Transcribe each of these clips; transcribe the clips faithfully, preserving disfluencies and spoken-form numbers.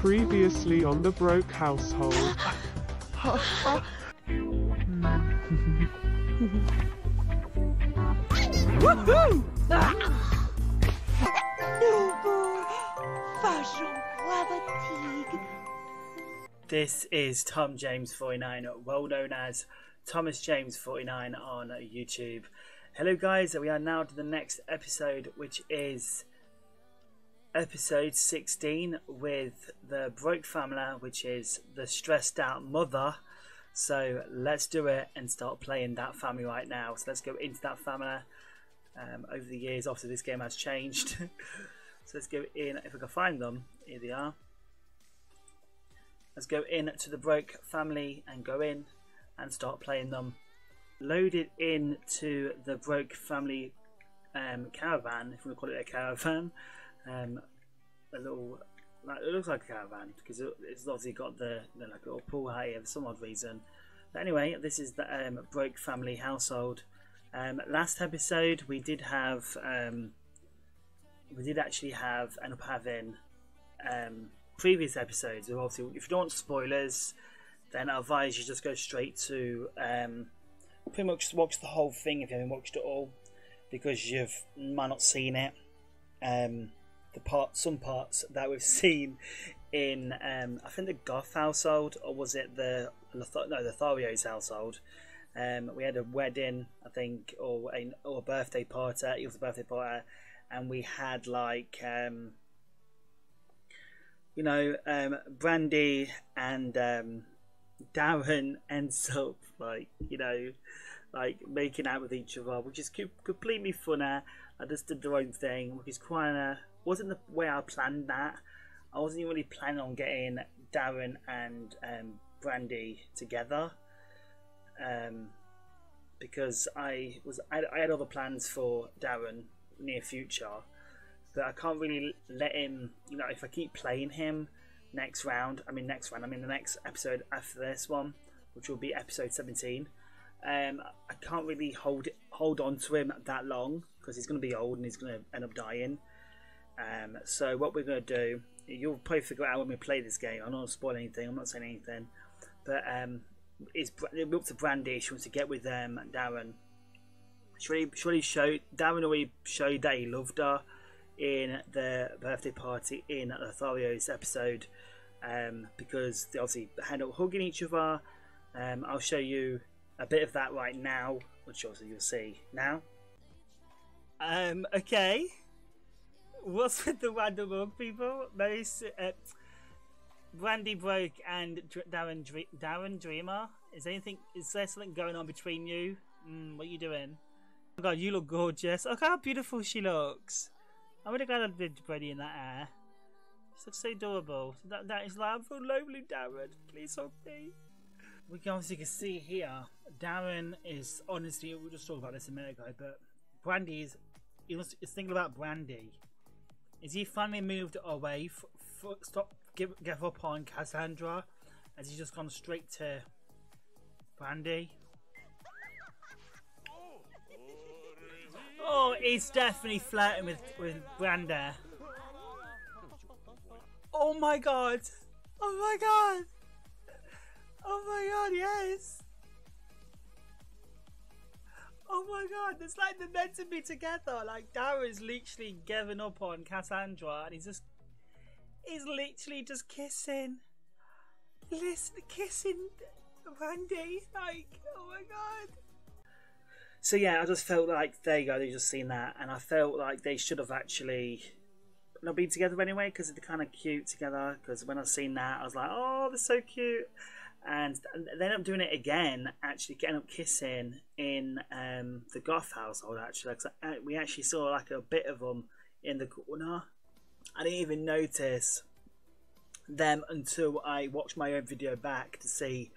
Previously on the Broke Household. Woohoo! This is Tom James forty-nine, well known as Thomas James forty-nine on YouTube. Hello guys, we are now to the next episode, which is episode sixteen with the Broke Family, which is the stressed out mother. So let's do it and start playing that family right now. So let's go into that family. Um, over the years, obviously this game has changed. So let's go in, if we can find them, here they are. Let's go in to the Broke Family and go in and start playing them. Loaded in to the Broke Family um, caravan, if we call it a caravan. Um, a little, like, it looks like a caravan because it, it's obviously got the, the like little pool out here for some odd reason. But anyway, this is the um, Broke Family household. Um, last episode we did have, um, we did actually have, end up having. Um, previous episodes, obviously if you don't want spoilers then I advise you just go straight to um, pretty much watch the whole thing if you haven't watched it all, because you might not seen it. Um, the part, some parts that we've seen in um, I think the Goth household, or was it the Lothar no, the Lotharios household, um, we had a wedding I think, or a, or a birthday party. It was a birthday party and we had like um, you know, um, Brandi and um, Darren ends up like, you know, like making out with each other, which is completely funner. I just did their own thing, which is quite a, wasn't the way I planned that. I wasn't even really planning on getting Darren and um, Brandi together, um, because I was I, I had other plans for Darren near future. But I can't really let him, you know, if I keep playing him next round, I mean next round, I mean the next episode after this one, which will be episode seventeen, um, I can't really hold hold on to him that long because he's going to be old and he's going to end up dying. Um, so what we're going to do, you'll probably figure out when we play this game, I'm not spoiling anything, I'm not saying anything, but um, it's up to Brandi, she wants to get with um, Darren. She really, she really showed, Darren already showed that he loved her in the birthday party in Lothario's episode, um, because they obviously end up hugging each other. Um, I'll show you a bit of that right now, which obviously you'll see now. Um, okay, what's with the random hug, people? Mary Sue, uh, Brandi Broke and Dr Darren, Dre Darren Dreamer. Is anything? Is there something going on between you? Mm, what are you doing? Oh God, you look gorgeous. Look how beautiful she looks. I'm really glad I did Brandi in that hair. She looks so adorable. That, that is like, I'm so lonely, Darren. Please help me. We can obviously can see here, Darren is honestly, we'll just talk about this a minute ago, but Brandi is, he was thinking about Brandi. Is he finally moved away, f f stop, give, give up on Cassandra? Has he just gone straight to Brandi? Oh, he's definitely flirting with, with Brandi. Oh my God. Oh my God. Oh my God, yes. Oh my God, it's like they're meant to be together. Like Darren's literally giving up on Cassandra and he's just, he's literally just kissing. Listen, kissing Brandi. Like, oh my God. So yeah, I just felt like, there you go, they've just seen that, and I felt like they should have actually not been together anyway, because they're kind of cute together, because when I seen that, I was like, oh, they're so cute, and they end up doing it again, actually getting up kissing in um, the Goth household, actually, because we actually saw like a bit of them in the corner. I didn't even notice them until I watched my own video back to see.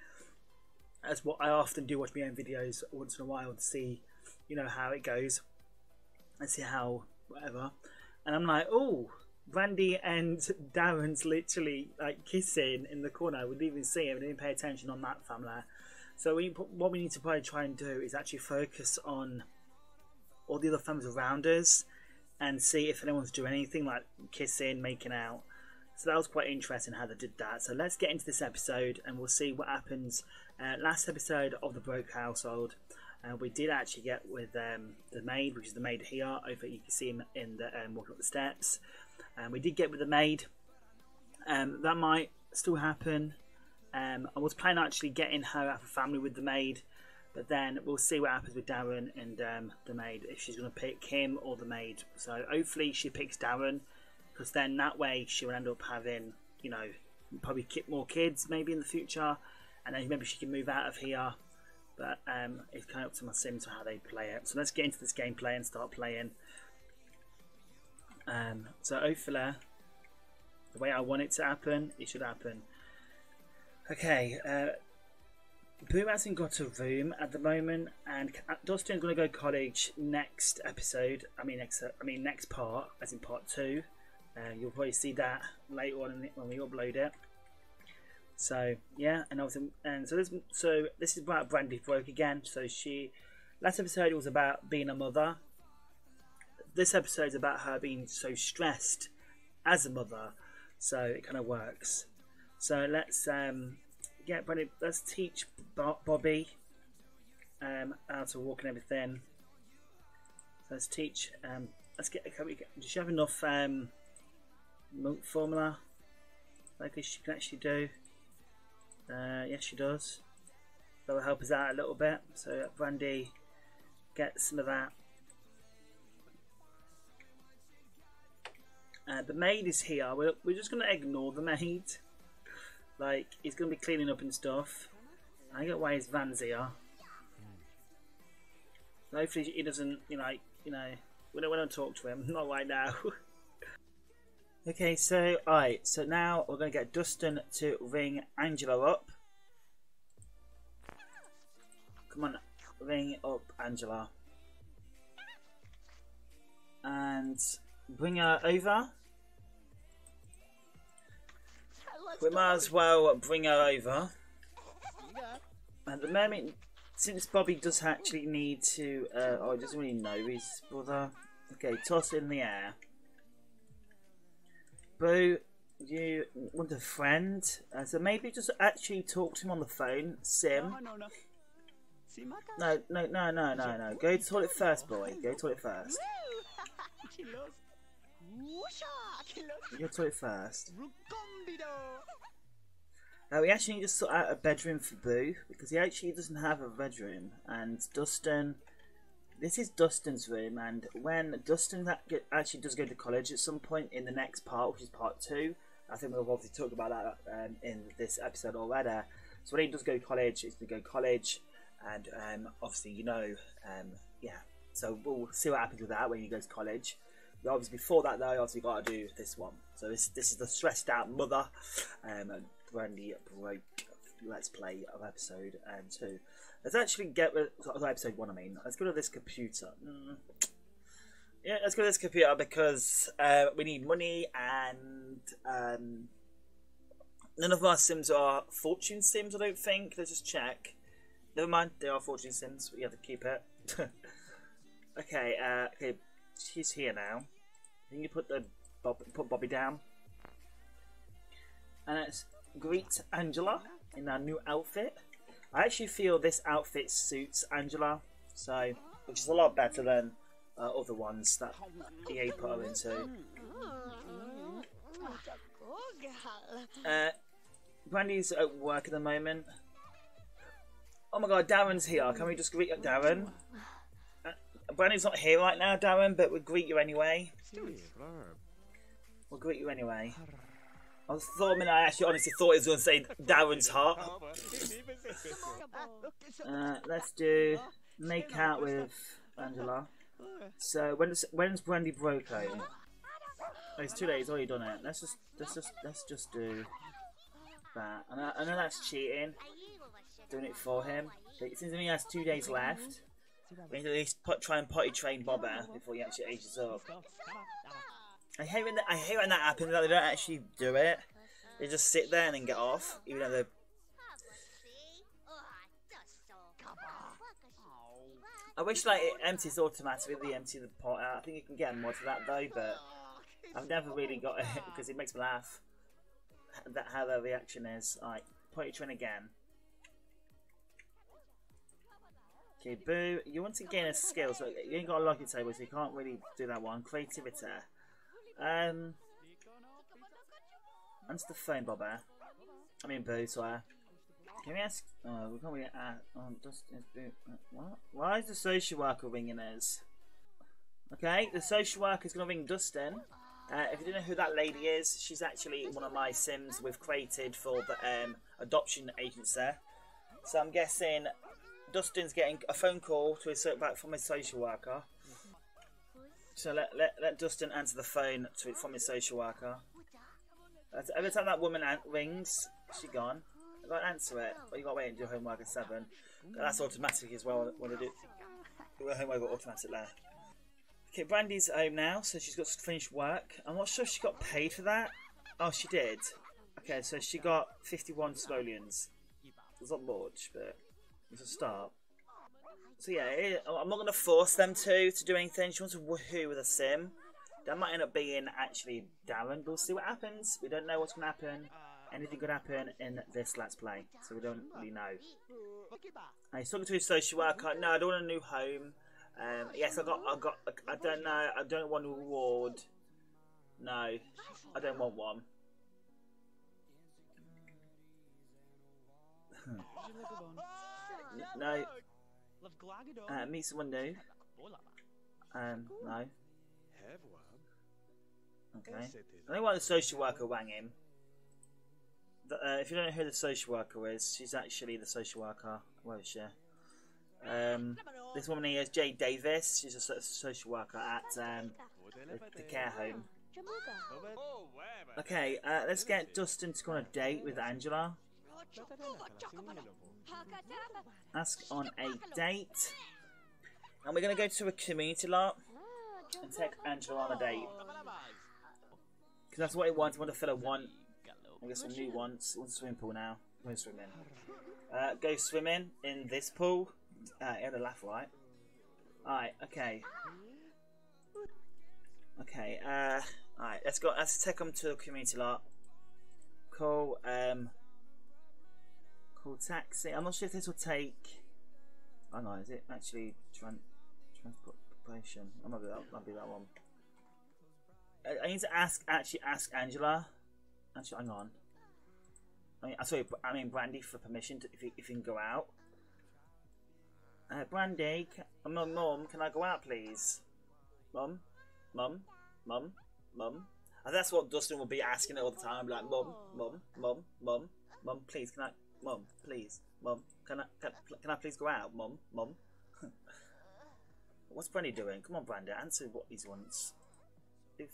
That's what I often do, watch my own videos once in a while to see, you know, how it goes and see how whatever, and I'm like, oh, Brandi and Darren's literally like kissing in the corner. We didn't even see him, we didn't pay attention on that family. So we, what we need to probably try and do is actually focus on all the other families around us and see if anyone's doing anything like kissing, making out. So that was quite interesting how they did that. So let's get into this episode and we'll see what happens. Uh, last episode of the Broke Household, uh, we did actually get with um, the maid, which is the maid here. Over, you can see him in the um, walking up the steps. And um, we did get with the maid. Um, that might still happen. Um, I was planning on actually getting her out of family with the maid, but then we'll see what happens with Darren and um, the maid, if she's going to pick him or the maid. So hopefully she picks Darren, because then that way she will end up having, you know, probably more kids maybe in the future. And then maybe she can move out of here, but um, it's kind of up to my Sims how they play it. So let's get into this gameplay and start playing. Um, so hopefully, the way I want it to happen, it should happen. Okay, uh, Boo hasn't got a room at the moment, and Dustin's going to go college next episode. I mean, next. I mean, next part, as in part two. Uh, you'll probably see that later on when we upload it. So yeah, and obviously, and so this, so this is about Brandi Broke again. So she, last episode was about being a mother. This episode is about her being so stressed as a mother. So it kind of works. So let's um, yeah, Brandi, let's teach Bo Bobby um, how to walk and everything. So let's teach. Um, let's get. Can we get, does she have enough um, milk formula? Like she can actually do. Uh, yes, she does. That will help us out a little bit. So Brandi gets some of that. Uh, the maid is here. We're, we're just going to ignore the maid. Like, he's going to be cleaning up and stuff. I get why his van's here. So hopefully he doesn't, you know, like, you know, we don't want to talk to him. Not right now. Okay, so, alright, so now we're going to get Dustin to ring Angela up. Come on, ring up Angela. And bring her over. We might as well bring her over. At the moment, since Bobby does actually need to, uh, oh, he doesn't really know his brother. Okay, toss in the air. Boo, you want a friend? Uh, so maybe just actually talk to him on the phone, Sim. No, no, no, no, no, no. Go to the toilet first, boy. Go to the toilet first. Go to the toilet first. Uh, we actually need to sort out a bedroom for Boo, because he actually doesn't have a bedroom. And Dustin, this is Dustin's room, and when Dustin actually does go to college at some point in the next part, which is part two, I think we've obviously talked about that um, in this episode already. So when he does go to college, it's to go to college, and um, obviously, you know, um, yeah. So we'll see what happens with that when he goes to college. But obviously, before that, though, obviously got to do this one. So this this is the stressed out mother, um, Brandi Broke. Let's play of episode um, two. Let's actually get rid of episode one. I mean, let's go to this computer. Mm. Yeah, let's go to this computer because uh, we need money, and um, none of our Sims are fortune Sims. I don't think. Let's just check. Never mind, they are fortune Sims. We have to keep it. Okay, uh, okay, she's here now. Can you put the Bob, put Bobby down? And let's greet Angela in our new outfit. I actually feel this outfit suits Angela, so which is a lot better than uh, other ones that E A put her into. Uh, Brandi's at work at the moment. Oh my god, Darren's here. Can we just greet Darren? Uh, Brandi's not here right now, Darren, but we'll greet you anyway. We'll greet you anyway. I was thought, I, mean, I actually honestly thought he was going to say Darren's heart. Uh, let's do make out with Angela. So when's when's Brandi Broke home? Oh, it's too late. He's already done it. Let's just let's just let's just do that. And I, I know that's cheating. Doing it for him. But it seems to me he has two days left. We need to at least put, try and potty train Bobber before he actually ages up. I hate when that, I hate when that happens, that they don't actually do it. They just sit there and then get off, even though they're... I wish like it empties automatically, they empty the pot out. I think you can get a mod for that though, but I've never really got it because it makes me laugh. that how their reaction is. Alright, Poetry again. Okay, Boo, you want to gain a skill, so you ain't got a lucky table, so you can't really do that one. Creativity. Um, answer the phone, Bobber. I mean, Boo, swear. Can we ask? Oh, we can't really ask. Oh, Dustin, Boo. What? Why is the social worker ringing us? Okay, the social worker's going to ring Dustin. Uh, if you don't know who that lady is, she's actually one of my Sims we've created for the um, adoption agency. So I'm guessing Dustin's getting a phone call to his back from his social worker. So let, let, let Dustin answer the phone to, from his social worker. Every time that woman rings, she's gone. You gotta answer it. Or you gotta wait and do your homework at seven. That's automatic as well when I do your homework automatic there. Okay, Brandi's home now, so she's got to finish work. I'm not sure if she got paid for that. Oh, she did. Okay, so she got fifty-one simoleons. It's not much, but it's a start. So yeah, I'm not going to force them to to do anything. She wants to woohoo with a sim. That might end up being actually Darren. We'll see what happens. We don't know what's going to happen. Anything could happen in this Let's Play, so we don't really know. Hey, he's talking to his social worker. No, I don't want a new home. Um, yes, I got, I got, I don't know, I don't want a reward. No, I don't want one. No. Uh, meet someone new. Um, no. Okay. I don't want the social worker wang him. The, uh, if you don't know who the social worker is, she's actually the social worker. Where is she? Um, this woman here is Jade Davis. She's a social worker at um, the, the care home. Okay, uh, let's get Dustin to go on a date with Angela. Ask on a date. And we're going to go to a community lot and take Angela on a date. Because that's what he wants. He wants to fill a want. I guess some new wants. He wants a swimming pool now. Go swimming. Uh, go swimming in this pool. Uh, he had a laugh, right? Alright, okay. Okay, uh, alright, let's go, let's take them to the community lot. Call, um, call taxi. I'm not sure if this will take, hang on, is it actually tran transportation? I might be that, might be that one. I, I need to ask, actually ask Angela. Actually, hang on. I mean, sorry, I mean Brandi for permission to, if, you, if you can go out. Uh, Brandi, I'm not mum, can I go out please? Mum? Mum? Mum? Mum? And that's what Dustin will be asking all the time, like mum, mum, mum, mum, mum, please, can I, mum, please, mum, can I, can, can I please go out, mum, mum? What's Brandi doing? Come on Brandi, answer what he wants. If,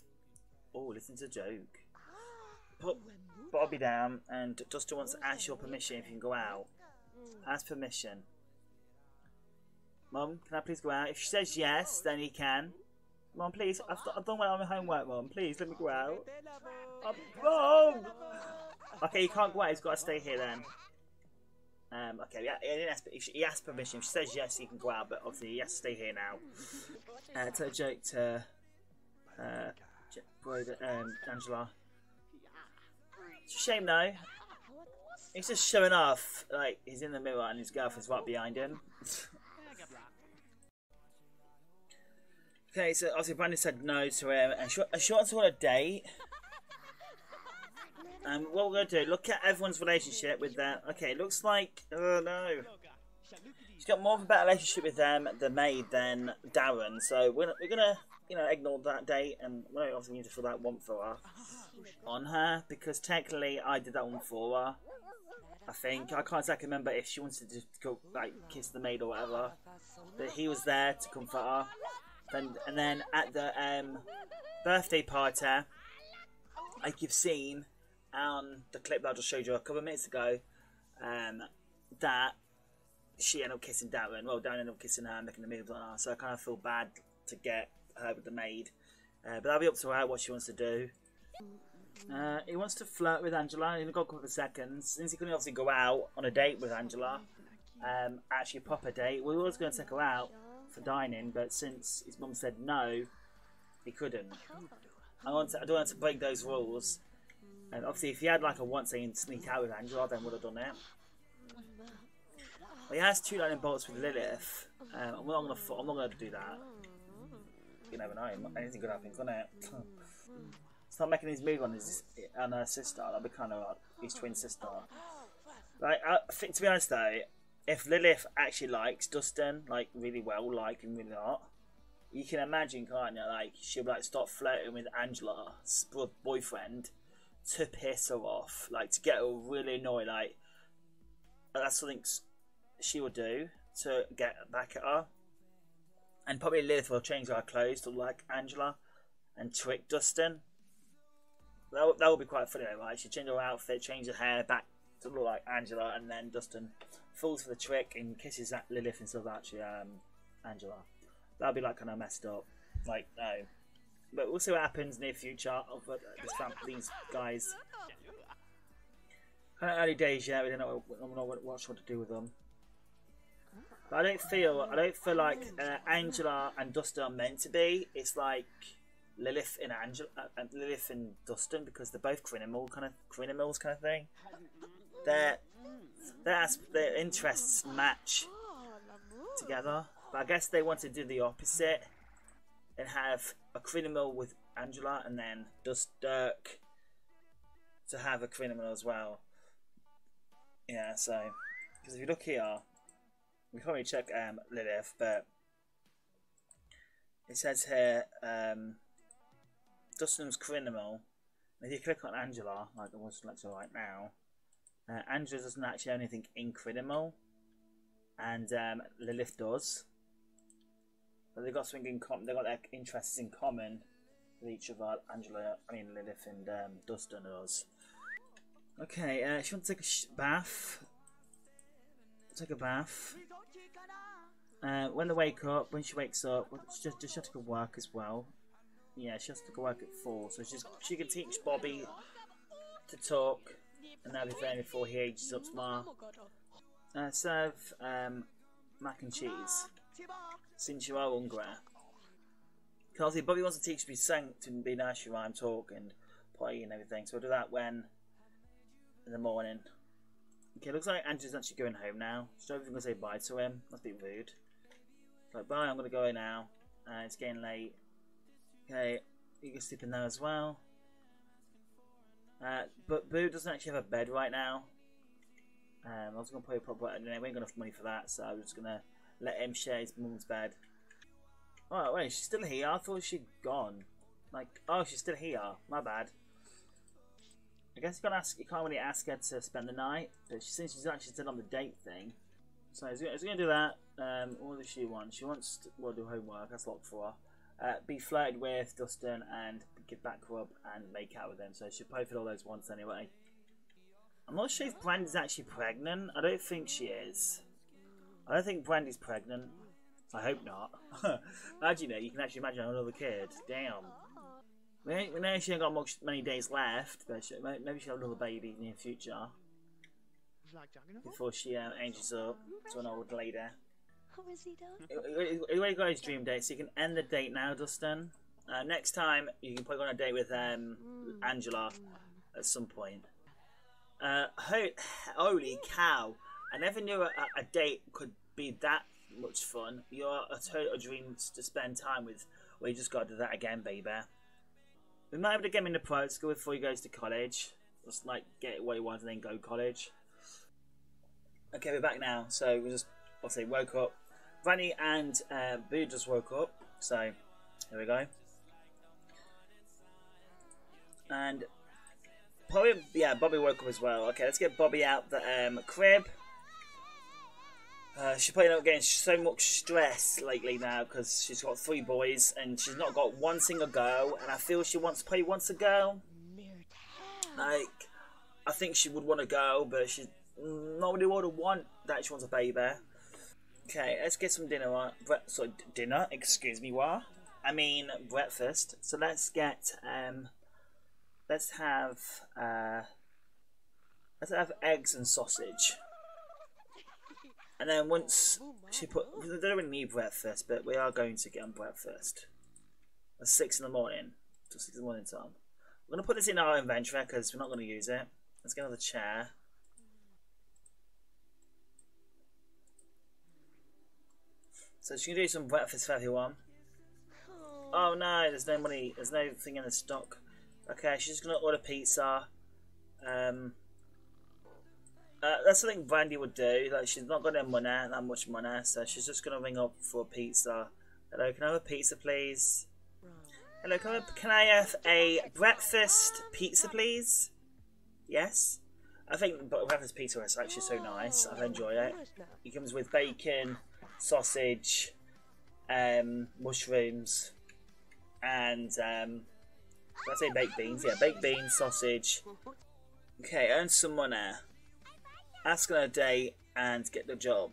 oh, listen to a joke. Put Bobby down and Dustin wants to ask your permission if you can go out. Ask permission. Mum, can I please go out? If she says yes, then he can. Mum, please, I've, I've done well on my homework, Mum. Please, let me go out. Mum! Okay, you can't go out. He's got to stay here then. Um, okay, he, he, didn't ask, he asked permission. If she says yes, he can go out, but obviously he has to stay here now. Uh, tell a joke to uh, um, Angela. It's a shame, though. He's just showing off. Like, he's in the mirror and his girlfriend's right behind him. Okay, so obviously Brandi said no to him, and she, she wants to want a date. And what we're going to do, look at everyone's relationship with them. Okay, it looks like, oh no. She's got more of a better relationship with them, the maid, than Darren. So we're, we're going to, you know, ignore that date, and we don't obviously need to fill that one for her. On her, because technically I did that one for her. I think. I can't exactly remember if she wanted to go, like, kiss the maid or whatever. But he was there to comfort her. And, and then at the um, birthday party, like you've seen on the clip that I just showed you a couple of minutes ago, um, that she ended up kissing Darren. Well, Darren ended up kissing her and making the moves on her, so I kind of feel bad to get her with the maid. Uh, but that'll be up to her what she wants to do. Uh, he wants to flirt with Angela. He only got a couple of seconds. Since he couldn't obviously go out on a date with Angela, um, actually a proper date, we were always going to take her out for dining, but since his mum said no, he couldn't. I want to, I don't want to break those rules. And obviously, if he had like a once he can sneak out with Angela, then would have done that. But he has two lightning bolts with Lilith. Um, I'm not gonna. I'm not gonna do that. You never know. Anything could happen, couldn't it? Start making his move on his on her sister. That'd be kind of like his twin sister. Like, I think, to be honest though, if Lilith actually likes Dustin, like really well, like him really not, you can imagine, can't you? Like, she'll like start flirting with Angela's boyfriend to piss her off, like to get her really annoyed. Like, that's something she will do to get back at her. And probably Lilith will change her clothes to like Angela and trick Dustin. That that would be quite funny though, right? She'll change her outfit, change her hair back to look like Angela, and then Dustin falls for the trick and kisses Lilith instead of actually um, Angela. That would be like kind of messed up. Like, no. But we'll see what happens in the near future of uh, this family, these guys. Kind of early days, yeah, we don't know what, what, what to do with them. But I don't feel, I don't feel like uh, Angela and Dustin are meant to be. It's like Lilith and Angela, uh, Lilith and Dustin, because they're both criminal kind of criminals kind of thing. Their their their interests match together, but I guess they want to do the opposite and have a criminal with Angela, and then Dust Dirk to have a criminal as well. Yeah, so because if you look here. We can't really check um, Lilith, but it says here um, Dustin's criminal. If you click on Angela, like I was selecting right now, uh, Angela doesn't actually have anything in criminal, and um, Lilith does. But they've got something in common. They've got their interests in common with each other. Angela, I mean Lilith, and um, Dustin does. Okay, uh, she wants to take a bath. Take a bath. Uh, when they wake up, when she wakes up, she just, just has to go work as well. Yeah, she has to go work at four, so she's, she can teach Bobby to talk and everything before he ages up tomorrow. Uh, serve um, mac and cheese, since you are hungry. Because Bobby wants to teach me to be nice while I'm talking, potty and everything, so I'll do that when in the morning. Okay, looks like Angela's actually going home now. She's not even going to say bye to him. That's a bit rude. Like, bye, I'm going to go now. Uh, it's getting late. Okay, you can sleep in there as well. Uh, but Boo doesn't actually have a bed right now. Um, I was going to play a proper anyway. We ain't got enough money for that, so I'm just going to let him share his mum's bed. Oh, wait, she's still here? I thought she'd gone. Like, oh, she's still here. My bad. I guess you can't, ask, you can't really ask her to spend the night, but she seems she's actually still on the date thing. So she's going to do that. Um, what does she want? She wants to well, do homework, that's locked for her. Uh, be flirted with Dustin and give back rub and make out with him. So she'll probably fit all those wants anyway. I'm not sure if Brandi's actually pregnant. I don't think she is. I don't think Brandi's pregnant. I hope not. How do you know? You can actually imagine another kid. Damn. We know she ain't got much, many days left, but she, maybe she'll have another baby in the near future before she um, ages up to an old lady. He already got his dream date, so you can end the date now, Dustin. Uh, next time, you can probably go on a date with um, Angela at some point. Uh, ho holy cow! I never knew a, a date could be that much fun. You're a total dream to spend time with. Well, you just got to do that again, baby. We might have to get him into private school before he goes to college. Just like get what he wants and then go to college. Okay, we're back now. So we just obviously woke up. Brandy and uh, Boo just woke up. So here we go. And probably, yeah, Bobby woke up as well. Okay, let's get Bobby out the um, crib. Uh, she's probably not getting so much stress lately now because she's got three boys and she's not got one single girl, and I feel she wants probably wants a girl. Like, I think she would want a girl, but she's not really what I want that she wants a baby. Okay, let's get some dinner on. So dinner, excuse me, what? I mean breakfast. So let's get um, let's have uh, let's have eggs and sausage. And then once she put, they don't really need breakfast, but we are going to get on breakfast at six in the morning, till six in the morning time. We're going to put this in our inventory because we're not going to use it. Let's get another chair. So she can do some breakfast for everyone. Oh no, there's no money. There's no thing in the stock. Okay, she's going to order pizza. Um, uh, that's something Brandi would do. Like, she's not got any money, that much money, so she's just going to ring up for a pizza. Hello, can I have a pizza, please? Hello, can I, can I have a breakfast pizza, please? Yes. I think breakfast pizza is actually so nice. I've enjoyed it. It comes with bacon, sausage, um, mushrooms, and um, let's say baked beans. Yeah, baked beans, sausage. Okay, earn some money. Ask on a date and get the job.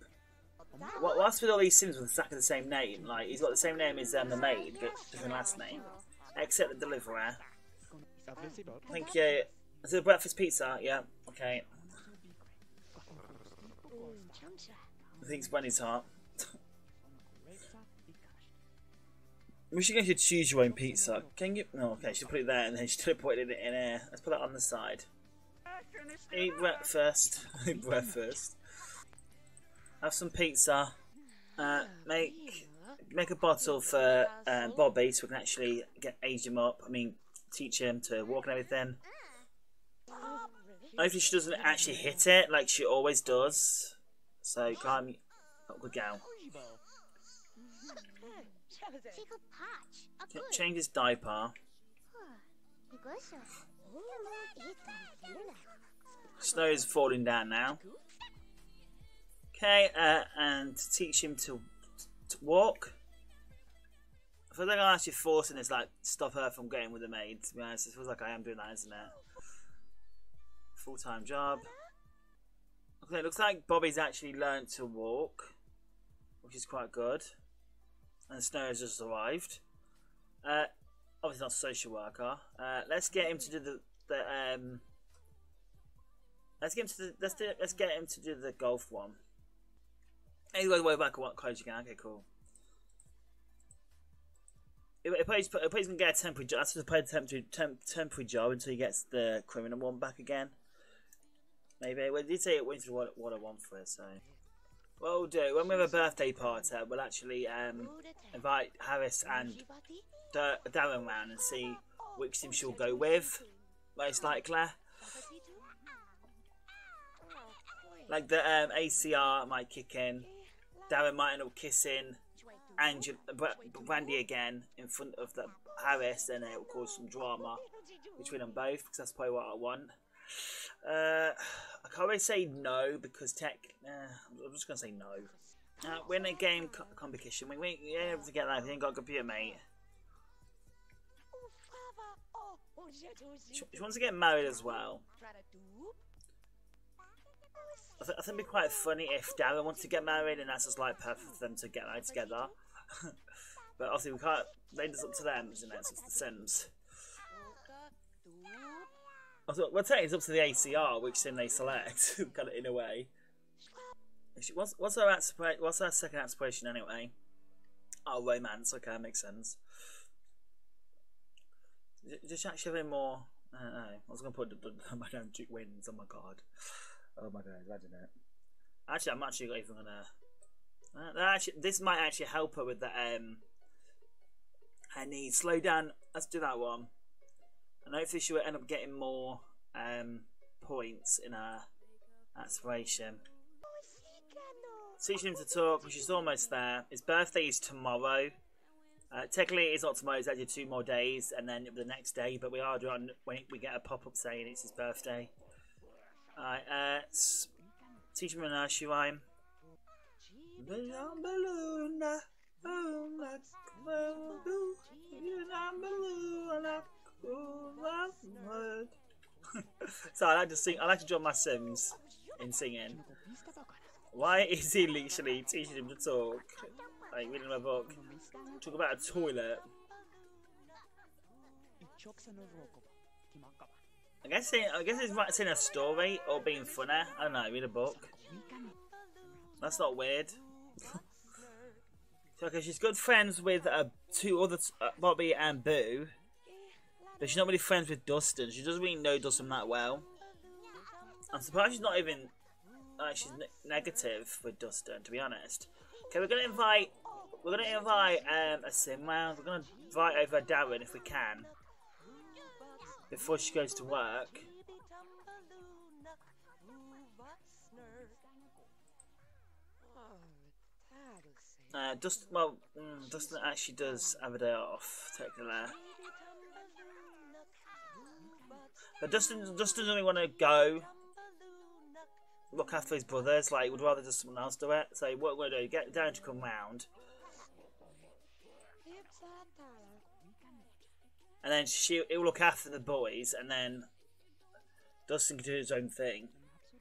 Well, what's with all these Sims with exactly the same name? Like, he's got the same name as um, the maid, but different last name. Except the deliverer. Thank you. Is it a breakfast pizza? Yeah, okay. I think Brandy's hot. We should go to choose your own pizza. Can you? No, oh, okay, she'll put it there and then she teleported it in air. Let's put that on the side. Eat breakfast. Eat breakfast. Have some pizza. Uh, make make a bottle for uh, Bobby so we can actually get age him up. I mean, teach him to walk and everything. Hopefully she doesn't actually hit it like she always does. So calm. Oh, good gal. Change his diaper. Snow is falling down now. Okay, uh, and teach him to, to walk. I feel like I'm actually forcing this, like, stop her from getting with the maid, to be honest. It feels like I am doing that, isn't it? Full-time job. Okay, it looks like Bobby's actually learned to walk, which is quite good. And Snow has just arrived. Uh, obviously not a social worker. Uh, let's get him to do the, the um... Let's get him to the, let's, do, let's get him to do the golf one. He's got to way back what college again. Okay, cool. If, if he's, if he's going to get a temporary job, that's just a temporary, temp, temporary job until he gets the criminal one back again. Maybe. Well, did say it went to what, what I want for it, so. What we'll do, when we have a birthday party, we'll actually um, invite Harris and Dar Darren round and see which team she'll go with, most likely. Like the um, A C R might kick in, Darren might end up kissing Angela, Brandi again in front of the Harris, and it will cause some drama between them both, because that's probably what I want. Uh, I can't really say no, because tech, uh, I'm just going to say no. Uh, we're in a game co competition, we, we, we ain't able to get that, we ain't got a computer, mate. She, she wants to get married as well. I, th I think it'd be quite funny if Darren wants to get married and that's just like perfect for them to get married together. But obviously we can't, they just up to them, isn't it? So it's the Sims. Also, well, technically it's up to the A C R which Sim they select, kind of in a way. Actually, what's, what's, our what's our second aspiration anyway? Oh, romance, okay, that makes sense. Does she actually have any more? I don't know. I was going to put my own Duke wins, oh my god. Oh my god, I don't know. Actually, I'm actually not even gonna. Uh, actually, this might actually help her with the. Um, her needs. Slow down. Let's do that one. And hopefully, she will end up getting more um, points in her aspiration. Teaching him to talk, which is almost there. His birthday is tomorrow. Uh, technically, it's not tomorrow, it's actually two more days, and then the next day, but we are doing when we get a pop up saying it's his birthday. Alright, uh, teach him a nursery rhyme. So I like to sing, I like to join my Sims in singing. Why is he literally teaching him to talk? Like reading my book. Talk about a toilet. I guess, it, I guess it's right in a story or being funny. I don't know, read a book. That's not weird. So, okay, she's good friends with uh, two other, uh, Bobby and Boo. But she's not really friends with Dustin. She doesn't really know Dustin that well. I'm surprised she's not even... Like, she's ne negative with Dustin, to be honest. Okay, we're going to invite... We're going to invite um, a sim round. We're going to invite over Darren if we can. Before she goes to work. Uh, Dustin, well, mm, Dustin actually does have a day off, technically. But Dustin, Dustin doesn't really want to go look after his brothers. Like, he would rather just someone else do it. So what we're going to do, get Darren to come round. And then she, he'll look after the boys, and then Dustin can do his own thing.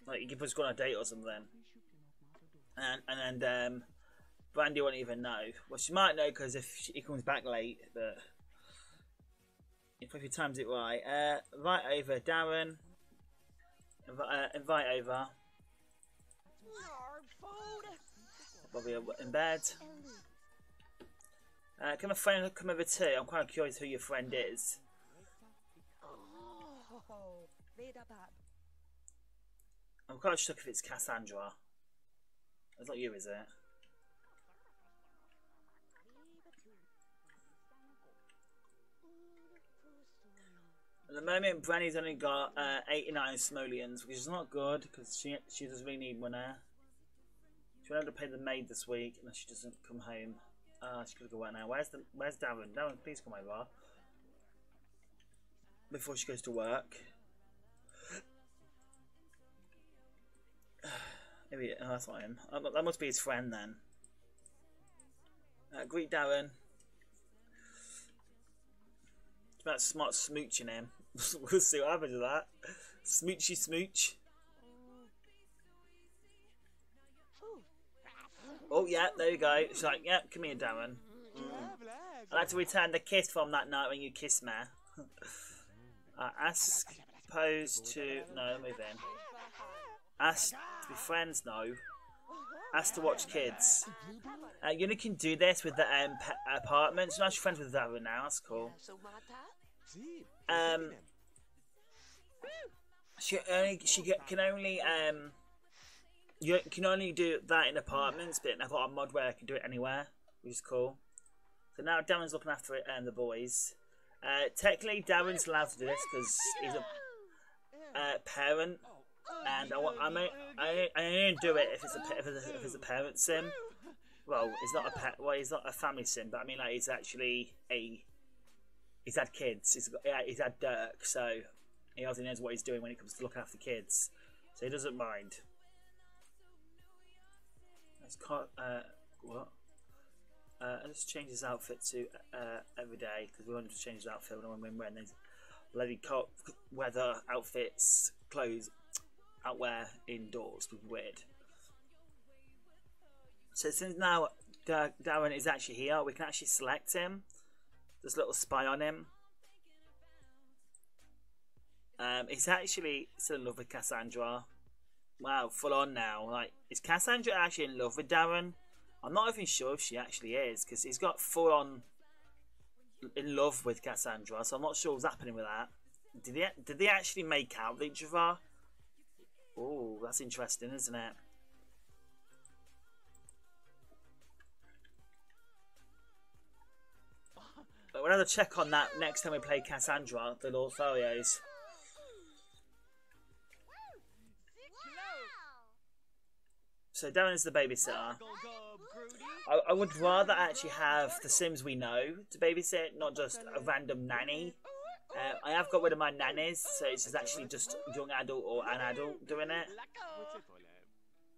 Like, he can just go on a date or something. And, and then, um... Brandi won't even know. Well, she might know because if she, he comes back late, but if he times it right. Uh, invite over Darren. Invi uh, invite over. Bobby in bed. Uh, can a friend come over too? I'm quite curious who your friend is. I'm quite shook if it's Cassandra. It's not you, is it? At the moment, Brandi's only got uh, eighty-nine simoleons, which is not good because she she doesn't really need one now. She won't have to pay the maid this week unless she doesn't come home. Ah, uh, she could go out now. Where's the Where's Darren? Darren, please come over before she goes to work. Here we oh, that's not him. That must be his friend then. Uh, greet Darren. It's about smart smooching him. We'll see what happens with that. Smoochy smooch. Oh yeah, there you go. She's like, yeah, come here, Darren. Mm. I'd like to return the kiss from that night when you kissed me. I ask, pose to, no, move in. Ask to be friends, no. Ask to watch kids. Uh, you only can do this with the um, apartments. So now she's friends with Darren now. That's cool. Um, she only she can only um, you can only do that in apartments, but I've got a mod where I can do it anywhere, which is cool. So now Darren's looking after it and the boys. Uh, technically, Darren's allowed to do this because he's a uh, parent, and I I'm a, I I only do it if it's a if it's a, if it's a parent sim. Well, he's not a pet. Well, he's not a family sim, but I mean, like, he's actually a. He's had kids. He's got, yeah, he's had Dirk, so he obviously knows what he's doing when it comes to looking after kids. So he doesn't mind. Let's cut. Uh, what? Uh, let's change his outfit to uh, every day because we wanted to change his outfit when we're wearing these bloody cold weather outfits, clothes, outwear indoors. Would be weird. So since now Darren is actually here, we can actually select him. There's a little spy on him. Um, he's actually still in love with Cassandra. Wow, full on now. Like, is Cassandra actually in love with Darren? I'm not even sure if she actually is, because he's got full on in love with Cassandra. So I'm not sure what's happening with that. Did they did they actually make out with each other? Oh, that's interesting, isn't it? But we'll have to check on that next time we play Cassandra, the Lotharios. So Darren is the babysitter. I, I would rather actually have the Sims we know to babysit, not just a random nanny. Uh, I have got rid of my nannies, so it's actually just a young adult or an adult doing it.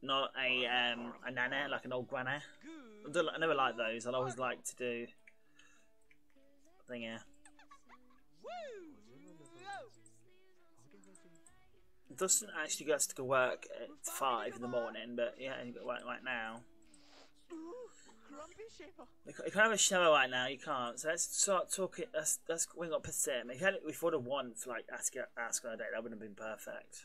Not a, um, a nanny, like an old granny. I never like those. I'd always like to do... thing here. Dustin actually goes to go work at five in the morning, but yeah, he got work right now. You can't have a shower right now. You can't. So let's start talking. Let's let's wing up a sim. If we would have won for like ask ask on a date, that would have been perfect.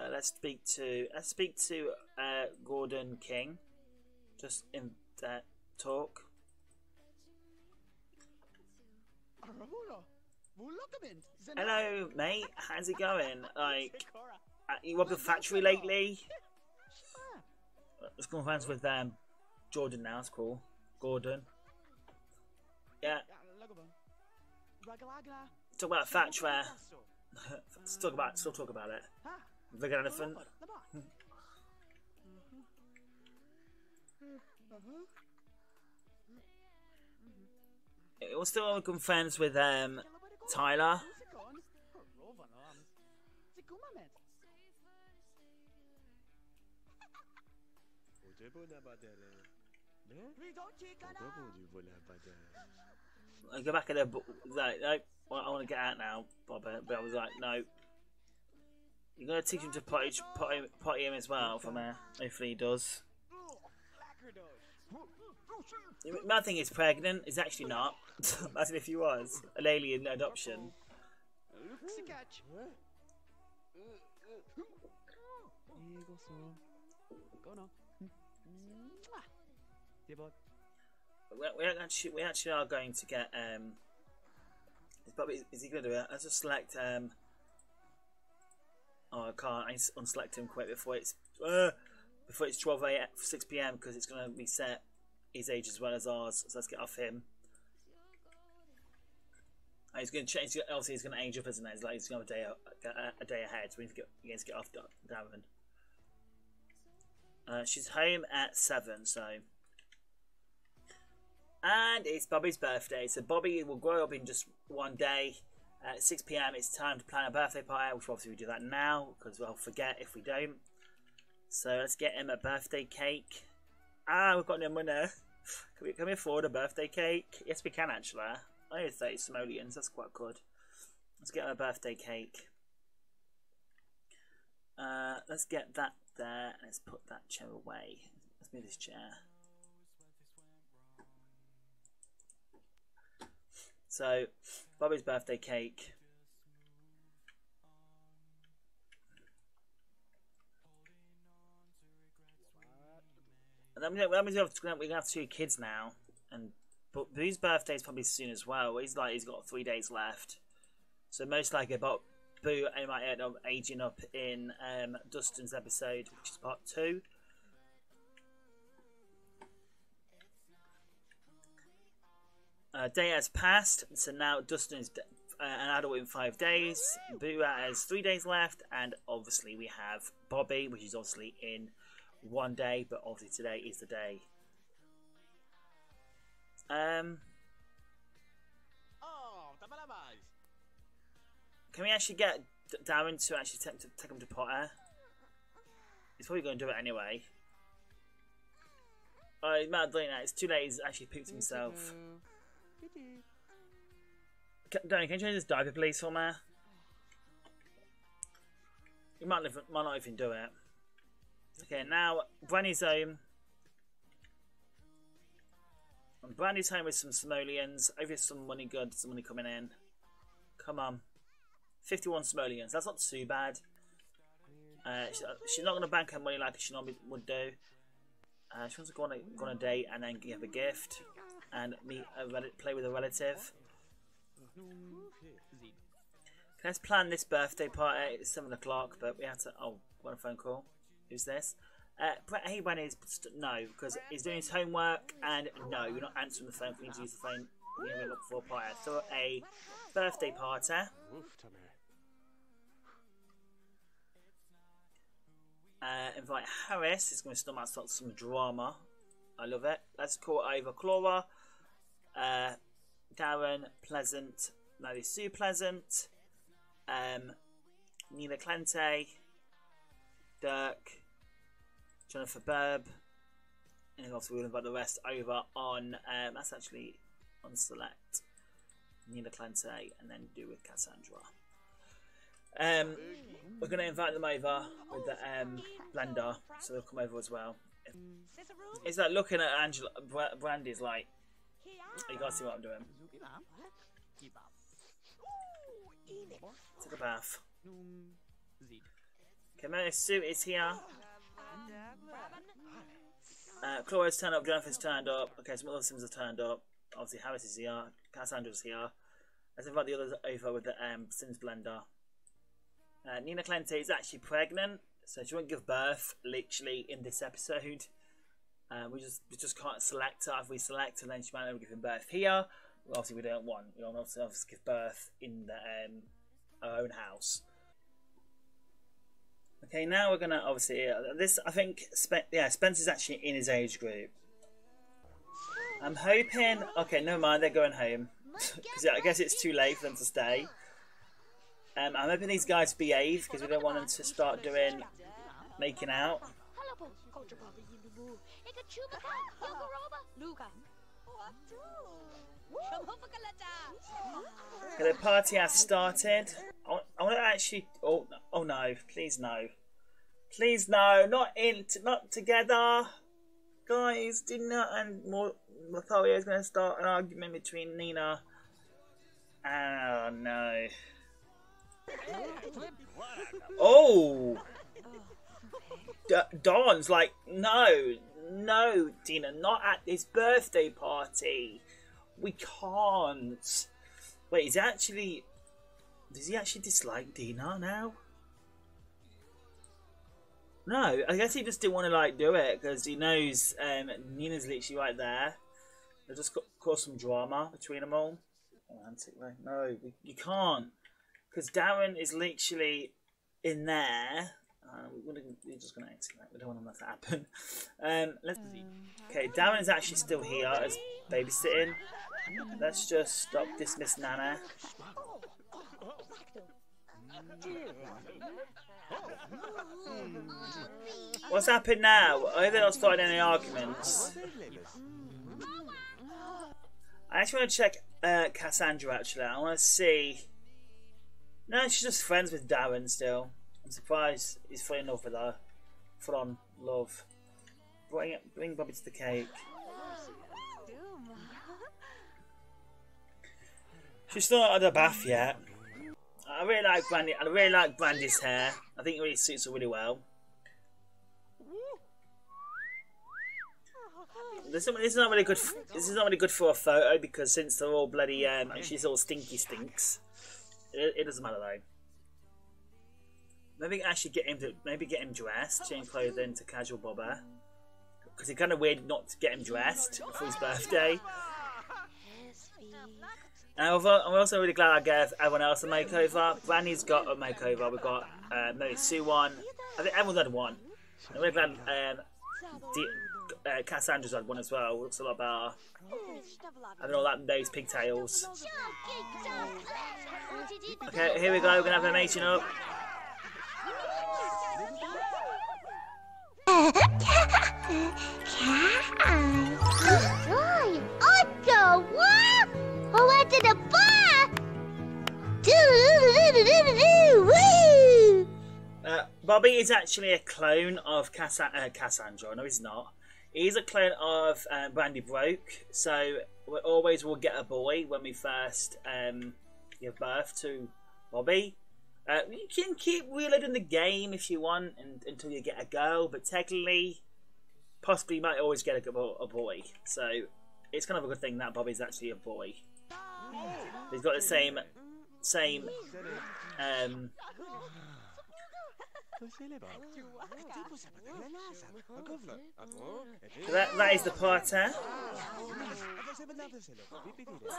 Uh, let's speak to let's speak to uh, Gordon King. Just in uh, talk. Hello, mate. How's it going? Like, you up the factory lately? Let's go on fans with um, Jordan now. It's cool. Gordon. Yeah. Talk about factory. Let's talk about. Still talk about it. Vegan elephant. We're still good friends with um, Tyler. I go back in there, but like, like, well, I want to get out now, Bobby. But I was like, no. You're gonna teach him to potty, potty, potty him as well from there. Hopefully he does. My thing is pregnant. It's actually not. Imagine if he was an alien adoption. We actually, we actually are going to get. Um, is, Bobby, is he going to do it? I just select. Um, oh, I can't. I need to unselect him quick before it's uh, before it's twelve a m, six p m because it's going to reset his age as well as ours. So let's get off him. And he's going to change. Obviously, he's going to age up, isn't it? It's like he's going to have a day a day ahead. So we need to get, we need to get off Darren. Uh, she's home at seven, so. And it's Bobby's birthday, so Bobby will grow up in just one day. At six p m it's time to plan a birthday party, which obviously we do that now, because we'll forget if we don't. So let's get him a birthday cake. Ah, we've got no money. Can we, can we afford a birthday cake? Yes, we can, actually. Only thirty simoleons, that's quite good. Let's get him a birthday cake. Uh, let's get that there, and let's put that chair away. Let's move this chair. So, Bobby's birthday cake. And then, that means we're going to have two kids now. And but Boo's birthday is probably soon as well. He's like he's got three days left. So most likely, about Boo I might end up aging up in um, Dustin's episode, which is part two. Uh, day has passed, so now Dustin is uh, an adult in five days. Boo has three days left, and obviously we have Bobby, which is obviously in one day, but obviously today is the day. Um, can we actually get Darren to actually take, to, take him to Potter? He's probably going to do it anyway. Oh, he's mad doing that. It's too late. He's actually pooped himself. Donnie, can you change this diaper, please, for me? You might, live, might not even do it. Okay, now Brandy's home. And Brandy's home with some simoleons. Over some money, good, some money coming in. Come on, fifty-one simoleons. That's not too bad. Uh, she, she's not going to bank her money like she normally would do. Uh, she wants to go on a, go on a date and then give a gift. And meet a play with a relative. Let's plan this birthday party. It's seven o'clock, but we have to. Oh, what a phone call! Who's this? Uh, hey, when is no? Because he's doing his homework, and no, you're not answering the phone. We need to use the phone. We need to look for a party. So a birthday party. Uh, invite Harris. It's going to storm out some drama. I love it. Let's call over Cora. Uh, Darren Pleasant, Mary Sue Pleasant, um, Nina Clente, Dirk, Jennifer Burb, and obviously we'll invite the rest over on. Um, that's actually on select Nina Clente, and then do with Cassandra. Um, we're going to invite them over with the um, blender, so they'll come over as well. It's like looking at Angela. Brandy's like, you gotta see what I'm doing. Take a bath. Okay, Mary Sue is here. Uh, Chloe's turned up, Jennifer's turned up. Okay, some other Sims have turned up. Obviously, Harris is here, Cassandra's here. Let's invite the others over with the um, Sims Blender. Uh, Nina Clente is actually pregnant, so she won't give birth literally in this episode. Uh, we just we just can't select her. If we select her, then she might not be giving birth here. Well, obviously, we don't want. We don't want to obviously give birth in the, um, our own house. Okay, now we're gonna obviously uh, this. I think Spen yeah, Spencer's actually in his age group. I'm hoping. Okay, never mind. They're going home. Because I guess it's too late for them to stay. Um, I'm hoping these guys behave because we don't want them to start doing making out. Okay, the party has started. I, I want to actually. Oh, oh no! Please no! Please no! Not in. Not together. Guys, Dina and Lothario is going to start an argument between Nina. Oh no. Oh! D Don's like, no, no, Dina, not at this birthday party. We can't. Wait, is he actually. Does he actually dislike Dina now? No, I guess he just didn't want to like do it because he knows um, Nina's literally right there. They'll just cause some drama between them all. Romantic way. No, you can't, because Darren is literally in there. Uh, we're, gonna, we're just going to exit that. We don't want that to happen. Um, let's. Okay, Darren is actually still here as babysitting. Let's just stop dismiss Nana. What's happened now? I hope they're not starting any arguments. I actually want to check uh, Cassandra actually. I want to see. No, she's just friends with Darren still. I'm surprised he's falling in love with her. From love. Bring, bring Bobby to the cake. She's still not had her bath yet. I really like Brandi. I really like Brandi's hair. I think it really suits her really well. This is not really good. This is not really good for a photo because since they're all bloody, um, she's all stinky stinks. It, it doesn't matter though. Maybe actually get him. To, maybe get him dressed, change clothing to casual bobber. Because it's kind of weird not to get him dressed for his birthday. And I'm also really glad I gave everyone else a makeover. Brandi's got a makeover. We've got uh, Mary Sue one. I think everyone's had one. I'm really glad um, the, uh, Cassandra's had one as well. Looks a lot better. And all that those pigtails. Okay, here we go. We're going to have a mating up. Uh, Bobby is actually a clone of Cass uh, Cassandra. No, he's not. He's a clone of uh, Brandi Broke. So we always will get a boy when we first um, give birth to Bobby. Uh, you can keep reloading the game if you want and, until you get a girl, but technically, possibly you might always get a, a boy. So it's kind of a good thing that Bobby's actually a boy. He's got the same, same, um, that, that is the parter.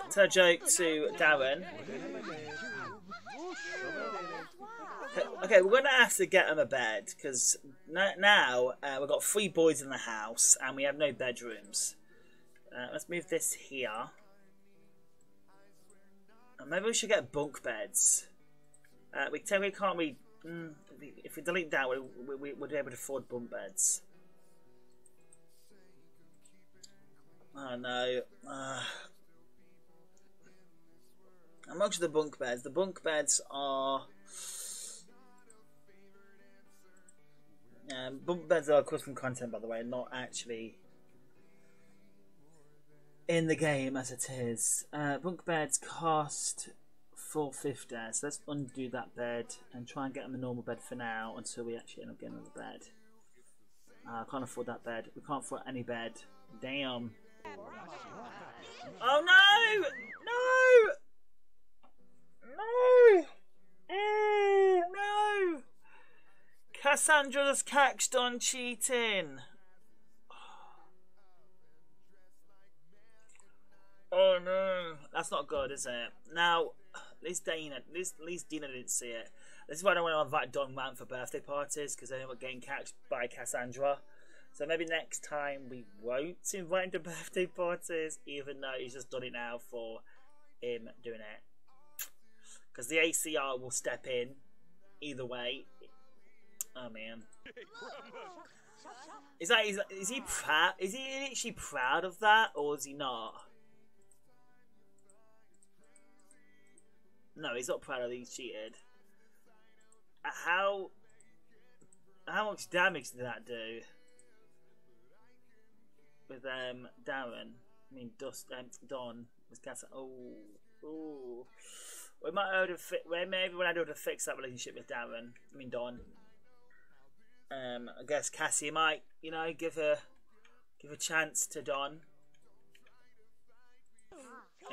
It's her joke to Darren. Okay, we're going to have to get him a bed because now uh, we've got three boys in the house and we have no bedrooms. Uh, let's move this here. Maybe we should get bunk beds. Uh, we tell we can't we mm, if we delete that we we, we would be able to afford bunk beds. Oh no! Uh, how much are the bunk beds? The bunk beds are um, bunk beds are custom content, by the way, not actually in the game as it is. Uh, bunk beds cost four fifty, so let's undo that bed and try and get them a normal bed for now until we actually end up getting another bed. I uh, can't afford that bed. We can't afford any bed. Damn. Oh no! No! Cassandra's catched on cheating. Oh no, that's not good, is it? Now, at least Dina, at least, at least Dina didn't see it. This is why I don't want to invite Don Ram for birthday parties, because then we're getting catched by Cassandra. So maybe next time we won't invite him to birthday parties, even though he's just done it now for him doing it. Because the A C R will step in either way. Oh man. Is that is, is he proud? Is he actually proud of that, or is he not? No, he's not proud of that he's cheated. How how much damage did that do? With um Darren, I mean Dust, um, Don was Cass. Oh, oh, we might have to fi well, maybe we're not able to fix that relationship with Darren. I mean Don. Um, I guess Cassie might, you know, give her, give a chance to Don.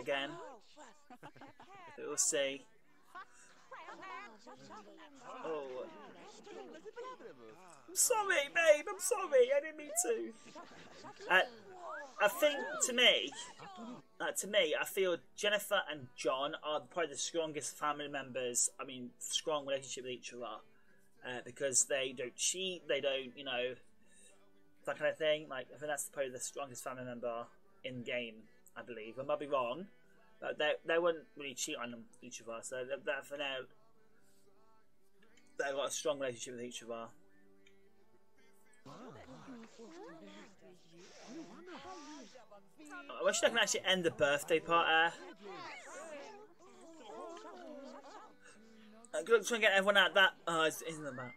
Again, we'll see. Oh, I'm sorry, babe. I'm sorry. I didn't mean to. Uh, I think to me, uh, to me, I feel Jennifer and John are probably the strongest family members. I mean, strong relationship with each other. Uh, because they don't cheat, they don't, you know, that kind of thing. Like, I think that's probably the strongest family member in game, I believe. I might be wrong, but they they wouldn't really cheat on them, each of us. So that for now, they've got a strong relationship with each of us. I wish I can actually end the birthday party. I'm going to try and get everyone out that. Oh, it's in the map.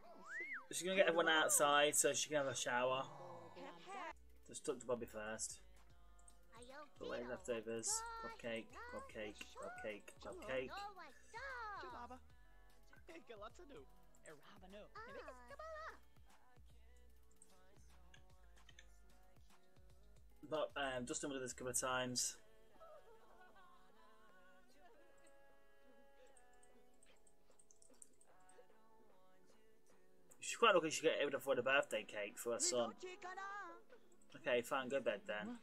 She's going to get everyone outside so she can have a shower. Just talk to Bobby first. But wait, leftovers. Cupcake, cupcake, cupcake, cupcake. But, um, Dustin will do this a couple of times. She's quite lucky she got able to afford a birthday cake for her son. Okay, fine, go to bed then.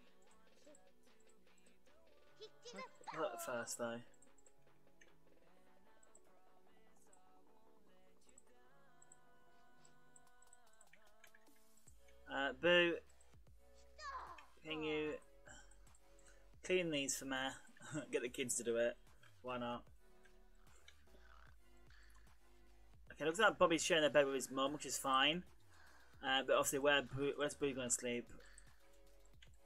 Look first though. Uh, Boo, can you clean these for me? Get the kids to do it. Why not? Okay, looks like Bobby's sharing a bed with his mum, which is fine. Uh, but obviously, where Boo, where's Boo going to sleep?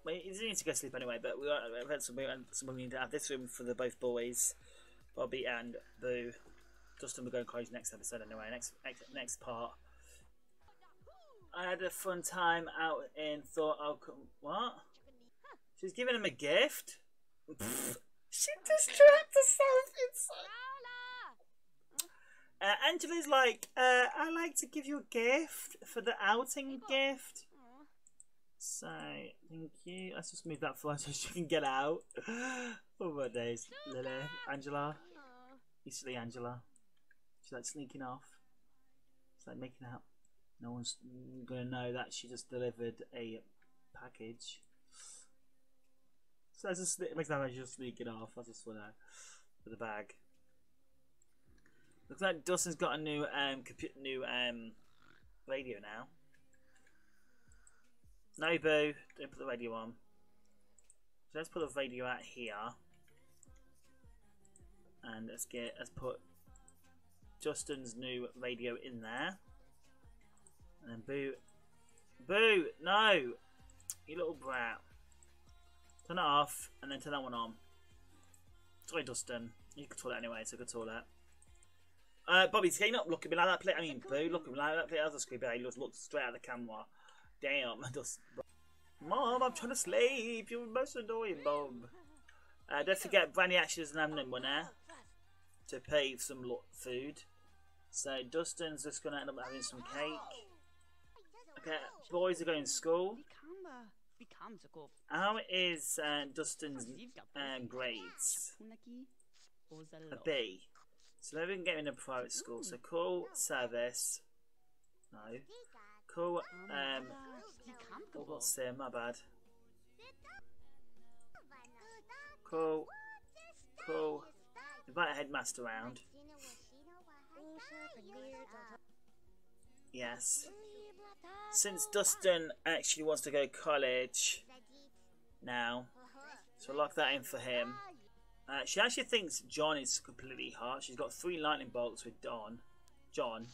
Well, he doesn't need to go to sleep anyway, but we had some we need to have this room for the both boys, Bobby and Boo. Dustin will go to college next episode anyway, next, next, next part. I had a fun time out in thought I'll come. What? She's giving him a gift? Pfft, she just trapped herself inside. Uh, Angela's like, uh, I like to give you a gift for the outing gift. So, thank you. Let's just move that floor so she can get out. Oh my days. Lily, Angela. You silly Angela. She's like sneaking off. She's like making out. No one's going to know that she just delivered a package. So, that's just, it makes that like she's just sneaking off. That's just for the, for the bag. Looks like Dustin's got a new um computer, new um radio now. No Boo, don't put the radio on. So let's put the radio out here, and let's get let's put Justin's new radio in there, and then Boo, Boo, no, you little brat, turn it off, and then turn that one on. Sorry, Dustin, you could call it anyway, so good call it. Uh, Bobby's game up. Look at me like that play. I mean, Boo, look at me like that play. That was a creepy. He just looked straight at the camera. Damn. Just, Mom, I'm trying to sleep. You're most annoying, Mom. Uh, don't forget, Brandi actually doesn't have anyone there to pay some lot food. So Dustin's just going to end up having some cake. Okay, boys are going to school. How is uh, Dustin's um, grades? A B. So maybe we can get him in a private school. So call service No. Co um oh, what's Sim, my bad. Co Co invite a headmaster round. Yes. Since Dustin actually wants to go to college now, so lock that in for him. Uh, she actually thinks John is completely hot. She's got three lightning bolts with Don. John.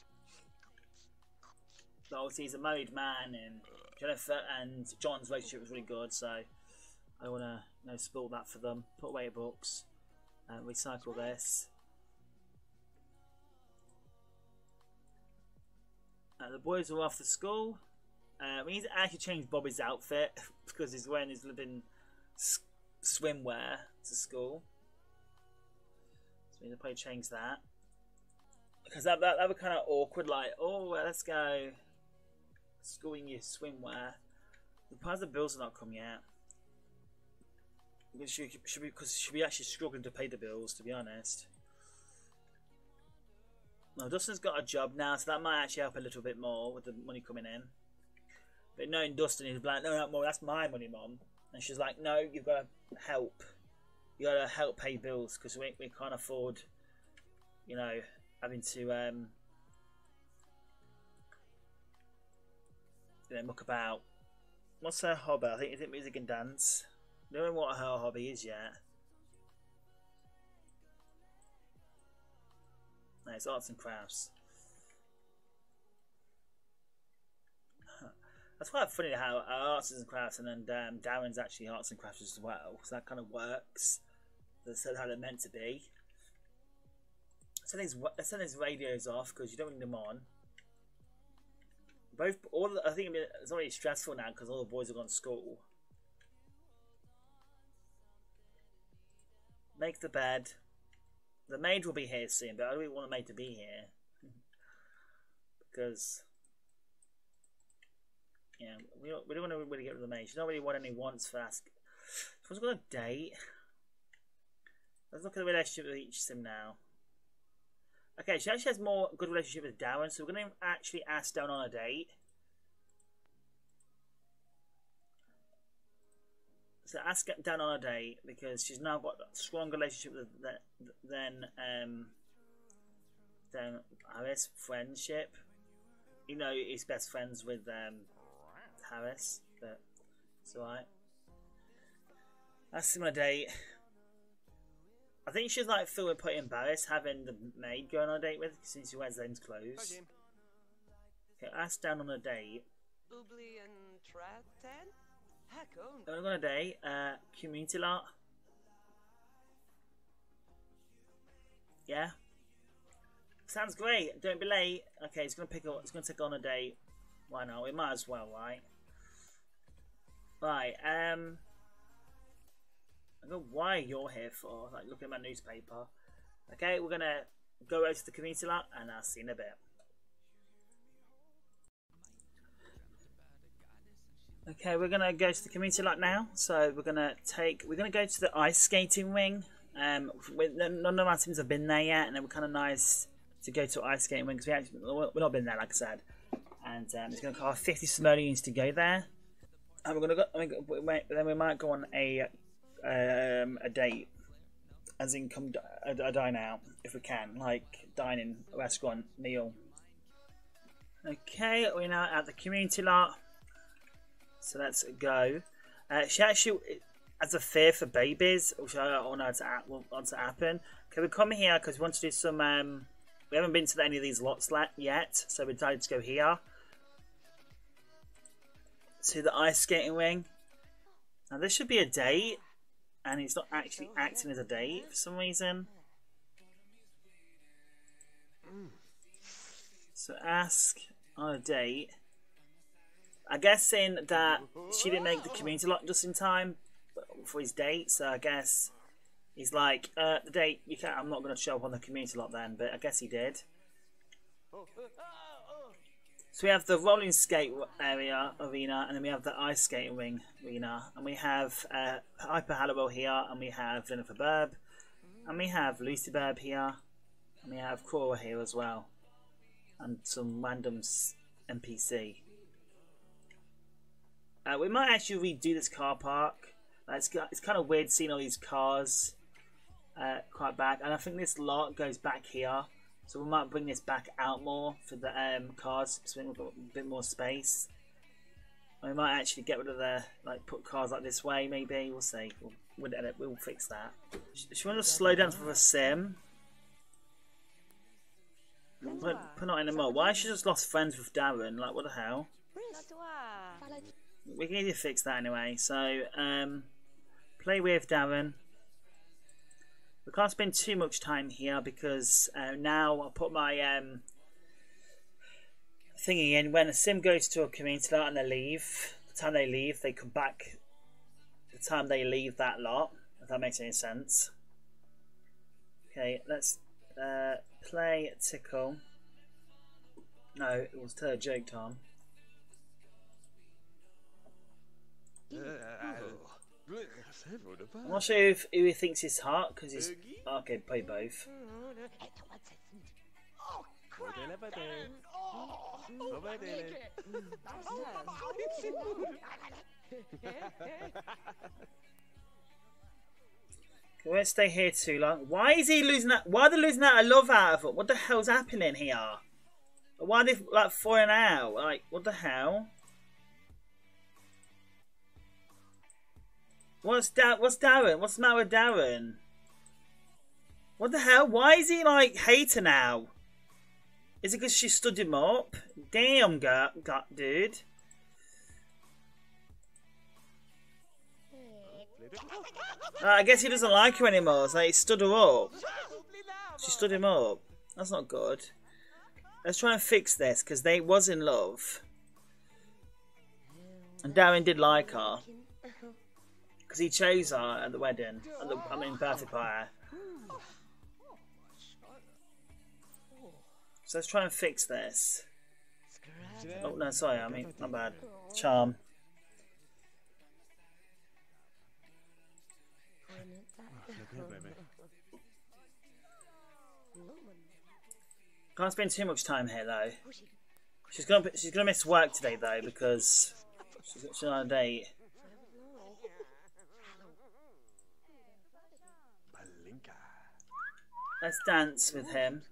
But obviously he's a married man, and Jennifer and John's relationship was really good, so I want to you know, spoil that for them. Put away your books. Uh, recycle this. Uh, the boys are off to school. Uh, we need to actually change Bobby's outfit because he's wearing his living swimwear to school. So we need to probably change that. Because that, that, that would kind of awkward, like, oh, well, let's go school in your swimwear. The price of the bills have not come yet. Because she, she, be, cause she be actually struggling to pay the bills, to be honest. No, Dustin's got a job now, so that might actually help a little bit more with the money coming in. But knowing Dustin, he's like, no, no, that's my money, Mum. And she's like, no, you've got to help. You've got to help pay bills, because we, we can't afford, you know, having to, um, you know, muck about. What's her hobby? I think, is it music and dance? I don't know what her hobby is yet. No, it's arts and crafts. That's quite funny how arts and crafts, and then um, Darren's actually arts and crafts as well. So that kind of works. That's how they're meant to be. Let's turn his radios off because you don't need them on. Both, all I think it's already stressful now because all the boys have gone to school. Make the bed. The maid will be here soon, but I don't really want the maid to be here because yeah, we don't, we don't want to really get rid of the maid. She don't really want any wants for ask. Someone's got a date. Let's look at the relationship with each sim now. Okay, she actually has more good relationship with Darren, so we're going to actually ask Darren on a date. So ask Darren on a date because she's now got a strong relationship with than um than Harris friendship. You know, he's best friends with um Harris, but it's alright. Ask him on a date. I think she's like feeling pretty embarrassed having the maid going on a date with since she wears them's clothes. Okay, ask Dan on a date. Going on a date, uh, community lot. Yeah, sounds great. Don't be late. Okay, it's gonna pick up. It's gonna take on a date. Why not? It might as well, right? Right. Um. I don't know why you're here for, like, looking at my newspaper. Okay, we're gonna go over to the community lot and I'll see you in a bit. Okay, we're gonna go to the community lot now. So we're gonna take, we're gonna go to the ice skating ring. Um, with, none of our teams have been there yet, and it was kind of nice to go to ice skating ring because we actually, we've not been there, like I said. And um, it's gonna cost fifty simoleons to go there. And we're gonna go, then we might go on a Um, a date, as in come a, a dine out if we can, like dining, restaurant, meal. Okay, we're now at the community lot, so let's go. Uh, she actually has a fear for babies, which I don't want to, want to happen. Okay, we come here because we want to do some. Um, we haven't been to any of these lots yet, so we decided to go here to the ice skating ring. Now this should be a date. And he's not actually acting as a date for some reason. So ask on a date. I guess saying that she didn't make the community lot just in time for his date. So I guess he's like, uh, the date, you can't, I'm not going to show up on the community lot then. But I guess he did. So we have the rolling skate area arena, and then we have the ice skating ring arena, and we have uh, Piper Halliwell here, and we have Jennifer Burb, and we have Lucy Burb here, and we have Cora here as well, and some random and P C. Uh, we might actually redo this car park. Uh, it's, it's kind of weird seeing all these cars uh, quite back. And I think this lot goes back here. So we might bring this back out more for the um, cars, so we've got a bit more space. And we might actually get rid of the, like, put cars like this way, maybe. We'll see. We'll, we'll, edit. we'll fix that. Should we just slow down for a sim? Put, put not anymore. Why she just lost friends with Darren? Like, what the hell? We can either fix that anyway. So, um, play with Darren. We can't spend too much time here because uh, now I'll put my um, thingy in. When a sim goes to a community lot and they leave, the time they leave, they come back the time they leave that lot, if that makes any sense. Okay, let's uh, play Tickle. No, it was a joke, Tom. Uh, I'm not sure if, who he thinks is hot, because he's... Oh, okay, play both. Oh, crap, oh, oh, we won't stay here too long. Why is he losing that? Why are they losing that love out of it? What the hell's happening here? Why are they, like, falling out? Like, what the hell? What's da What's Darren? What's the matter with Darren? What the hell? Why is he like hating now? Is it because she stood him up? Damn, girl, God, dude. Uh, I guess he doesn't like her anymore. So he stood her up. She stood him up. That's not good. Let's try and fix this because they was in love, and Darren did like her. Because he chose her at the wedding, at the, I mean birthday party. So let's try and fix this. Oh no, sorry, I mean, my bad. Charm. Can't spend too much time here though. She's gonna, she's gonna miss work today though because she's, she's on a date. Let's dance with him.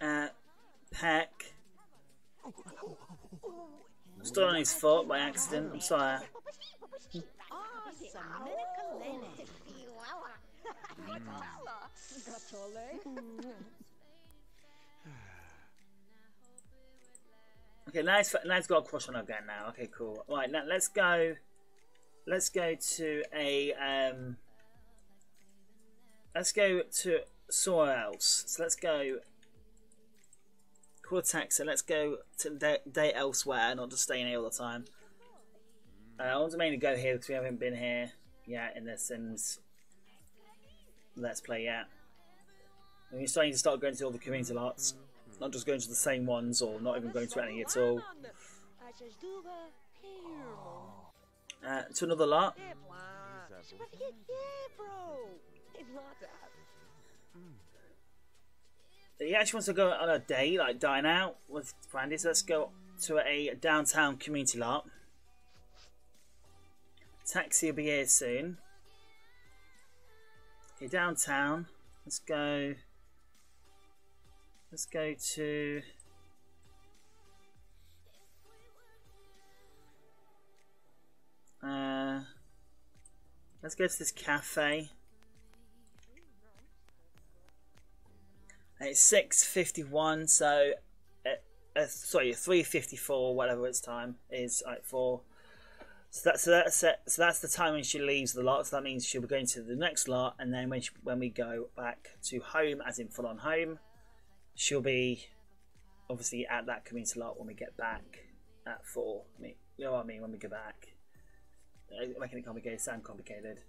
Uh, peck. I'm still on his foot by accident. I'm sorry. Okay, now he's, now he's got a crush on her again now. Okay, cool. Right, now let's go. Let's go to a. Um, let's go to somewhere else. So let's go. Call a taxi. Let's go to date elsewhere, not just staying here all the time. Uh, I want to mainly go here because we haven't been here yet in the Sims Let's Play yet. And we're starting to start going to all the community lots. Not just going to the same ones, or not even going to any at all. Uh, to another lot. He actually wants to go on a date, like dine out with Brandi. So let's go to a downtown community lot. Taxi will be here soon. Okay, downtown. Let's go. Let's go to uh, let's go to this cafe. And it's six fifty-one, so uh, uh, sorry, three fifty-four, whatever its time is, like four. So that's so that's it. So that's the time when she leaves the lot. So that means she'll be going to the next lot, and then when she, when we go back to home, as in full on home. She'll be obviously at that community lot when we get back at four. I mean, you know what I mean, when we go back. I'm making it complicated, sound complicated.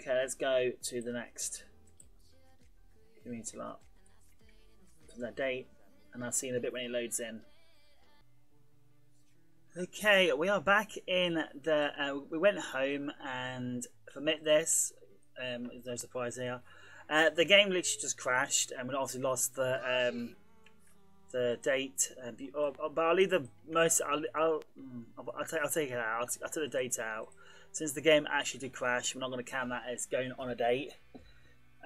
Okay, let's go to the next community lot. For their date, and I'll see you in a bit when it loads in. Okay, we are back in the... Uh, we went home and if I admit this, um, there's no surprise here. Uh, the game literally just crashed and we obviously lost the um, the date. Uh, but I'll leave the most... I'll, I'll, I'll, I'll, take, I'll take it out. I'll, t I'll take the date out. Since the game actually did crash, we're not going to count that as going on a date.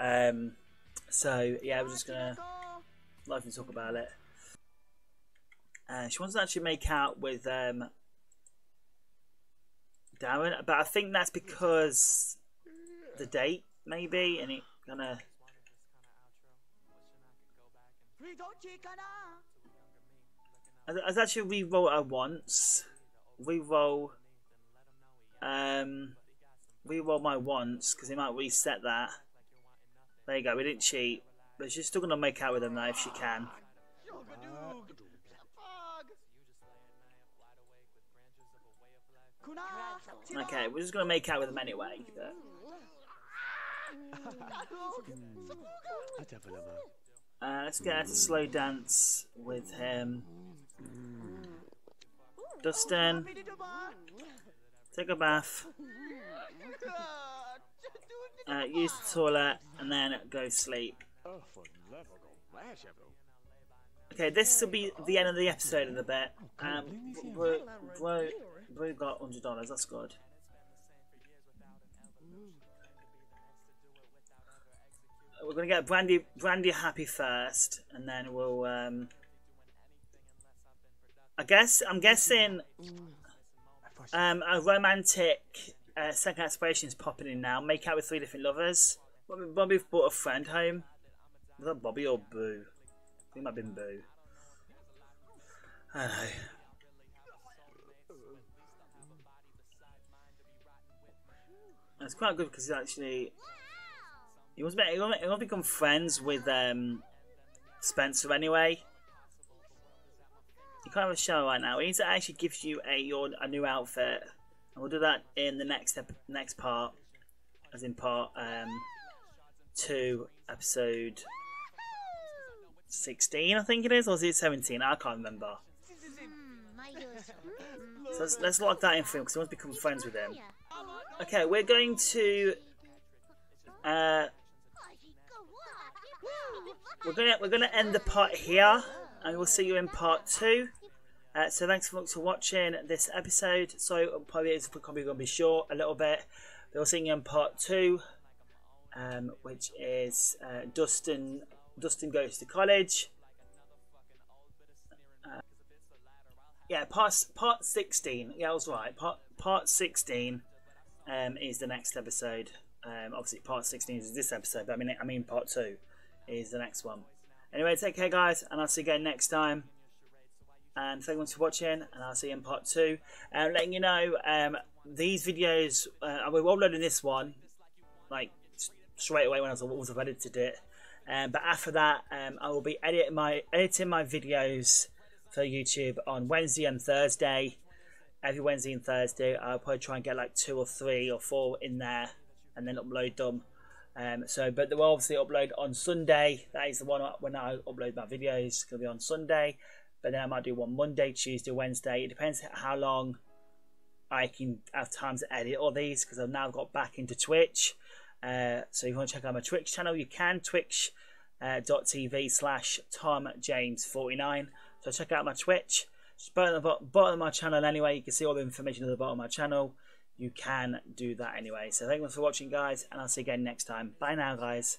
Um, so, yeah, we're just going to lightly talk about it. Uh, she wants to actually make out with um, Darren, but I think that's because the date, maybe, and it kind of... I was actually reroll her once. Reroll... Um, reroll my once, because they might reset that. There you go, we didn't cheat. But she's still going to make out with him, though, if she can. Okay, we're just gonna make out with them anyway. But... uh, let's get her to slow dance with him. Dustin, take a bath, uh, use the toilet, and then go sleep. Okay, this will be the end of the episode in a bit. Um, bro, bro, bro got one hundred dollars, that's good. We're going to get Brandi, Brandi happy first, and then we'll... Um, I guess, I'm guessing um, a romantic uh, second aspiration is popping in now. Make out with three different lovers. Bobby, Bobby brought a friend home. Was that Bobby or Boo? I think it might have been Boo. I don't know. And it's quite good because he's actually... He wants to become friends with um, Spencer anyway. You can't have a show right now. He needs to actually give you a, your, a new outfit. And we'll do that in the next next part. As in part um, two, episode... sixteen, I think it is, or is it seventeen? I can't remember. So let's, let's lock that in for him because I want to become friends with him. Okay, we're going to uh, we're gonna we're gonna end the part here, and we'll see you in part two. Uh, so thanks for for watching this episode. So probably it's probably gonna be short a little bit. But we'll see you in part two, um, which is uh, Dustin. Dustin goes to college. Uh, yeah, part part sixteen. Yeah, I was right. Part part sixteen um, is the next episode. Um, obviously, part sixteen is this episode, but I mean, I mean, part two is the next one. Anyway, take care, guys, and I'll see you again next time. And thank you for watching, and I'll see you in part two. Uh, letting you know, um, these videos uh, we're uploading this one like straight away when I was, was I've edited it. Um, but after that, um, I will be edit my, editing my videos for YouTube on Wednesday and Thursday. Every Wednesday and Thursday, I'll probably try and get like two or three or four in there and then upload them. Um, so, but they will obviously upload on Sunday. That is the one when I upload my videos. It's going to be on Sunday. But then I might do one Monday, Tuesday, Wednesday. It depends how long I can have time to edit all these because I've now got back into Twitch. Uh, so if you want to check out my Twitch channel, you can twitch dot t v slash Tom James forty-nine. So check out my Twitch. Just bottom of, bottom of my channel anyway. You can see all the information at the bottom of my channel. You can do that anyway. So thank you for watching, guys, and I'll see you again next time. Bye now, guys.